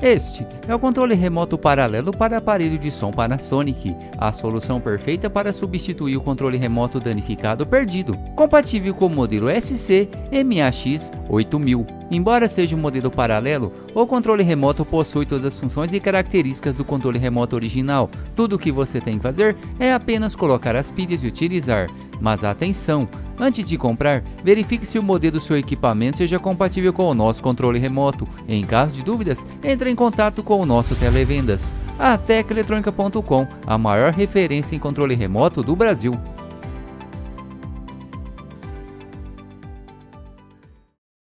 Este é o controle remoto paralelo para aparelho de som Panasonic, a solução perfeita para substituir o controle remoto danificado perdido, compatível com o modelo SC-MAX-8000. Embora seja um modelo paralelo, o controle remoto possui todas as funções e características do controle remoto original. Tudo o que você tem que fazer é apenas colocar as pilhas e utilizar. Mas atenção! Antes de comprar, verifique se o modelo do seu equipamento seja compatível com o nosso controle remoto. Em caso de dúvidas, entre em contato com o nosso televendas. Atecheletronica.com, a maior referência em controle remoto do Brasil.